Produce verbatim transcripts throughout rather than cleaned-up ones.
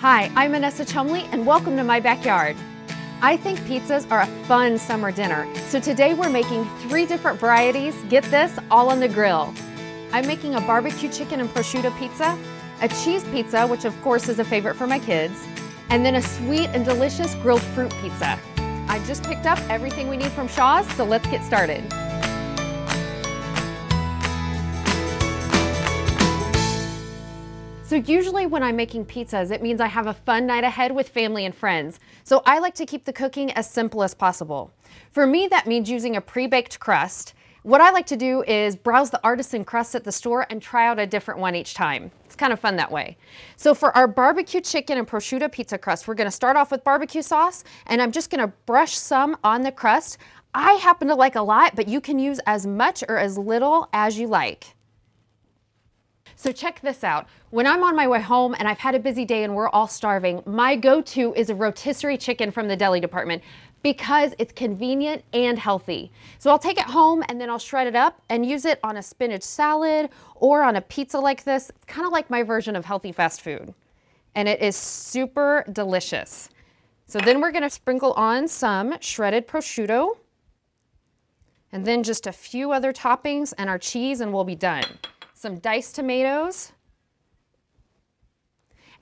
Hi, I'm Annessa Chumbley and welcome to my backyard. I think pizzas are a fun summer dinner, so today we're making three different varieties, get this, all on the grill. I'm making a barbecue chicken and prosciutto pizza, a cheese pizza, which of course is a favorite for my kids, and then a sweet and delicious grilled fruit pizza. I just picked up everything we need from Shaw's, so let's get started. So usually when I'm making pizzas, it means I have a fun night ahead with family and friends. So I like to keep the cooking as simple as possible. For me, that means using a pre-baked crust. What I like to do is browse the artisan crusts at the store and try out a different one each time. It's kind of fun that way. So for our barbecue chicken and prosciutto pizza crust, we're gonna start off with barbecue sauce, and I'm just gonna brush some on the crust. I happen to like a lot, but you can use as much or as little as you like. So check this out. When I'm on my way home and I've had a busy day and we're all starving, my go-to is a rotisserie chicken from the deli department because it's convenient and healthy. So I'll take it home and then I'll shred it up and use it on a spinach salad or on a pizza like this. It's kind of like my version of healthy fast food. And it is super delicious. So then we're gonna sprinkle on some shredded prosciutto and then just a few other toppings and our cheese and we'll be done. Some diced tomatoes,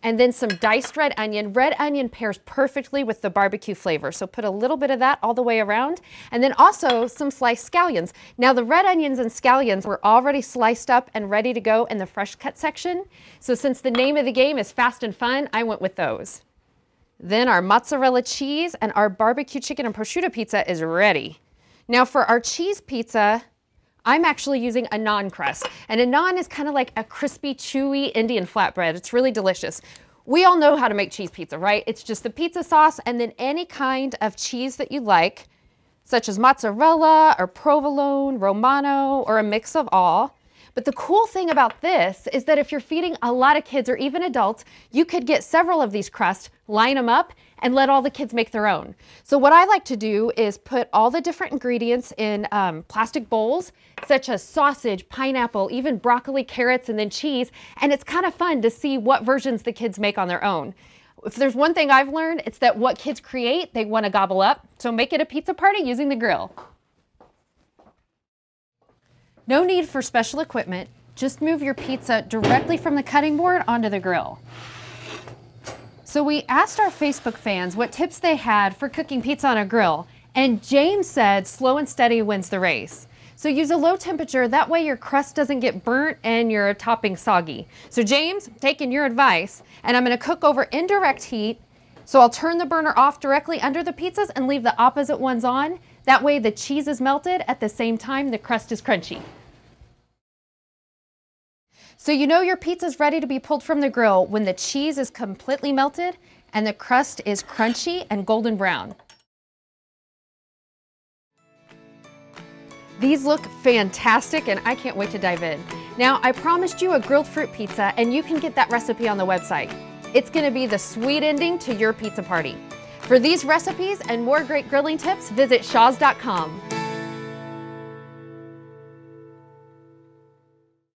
and then some diced red onion. Red onion pairs perfectly with the barbecue flavor, so put a little bit of that all the way around. And then also some sliced scallions. Now the red onions and scallions were already sliced up and ready to go in the fresh cut section. So since the name of the game is fast and fun, I went with those. Then our mozzarella cheese and our barbecue chicken and prosciutto pizza is ready. Now for our cheese pizza, I'm actually using a naan crust, and a naan is kind of like a crispy, chewy Indian flatbread. It's really delicious. We all know how to make cheese pizza, right? It's just the pizza sauce and then any kind of cheese that you like, such as mozzarella or provolone, Romano, or a mix of all. But the cool thing about this is that if you're feeding a lot of kids or even adults, you could get several of these crusts, line them up, and let all the kids make their own. So what I like to do is put all the different ingredients in um, plastic bowls, such as sausage, pineapple, even broccoli, carrots, and then cheese. And it's kind of fun to see what versions the kids make on their own. If there's one thing I've learned, it's that what kids create, they want to gobble up. So make it a pizza party using the grill. No need for special equipment, just move your pizza directly from the cutting board onto the grill. So we asked our Facebook fans what tips they had for cooking pizza on a grill, and James said slow and steady wins the race. So use a low temperature, that way your crust doesn't get burnt and your topping soggy. So James, taking your advice, and I'm gonna cook over indirect heat, so I'll turn the burner off directly under the pizzas and leave the opposite ones on. That way the cheese is melted, at the same time the crust is crunchy. So you know your pizza's ready to be pulled from the grill when the cheese is completely melted and the crust is crunchy and golden brown. These look fantastic and I can't wait to dive in. Now I promised you a grilled fruit pizza and you can get that recipe on the website. It's gonna be the sweet ending to your pizza party. For these recipes and more great grilling tips, visit Shaws dot com.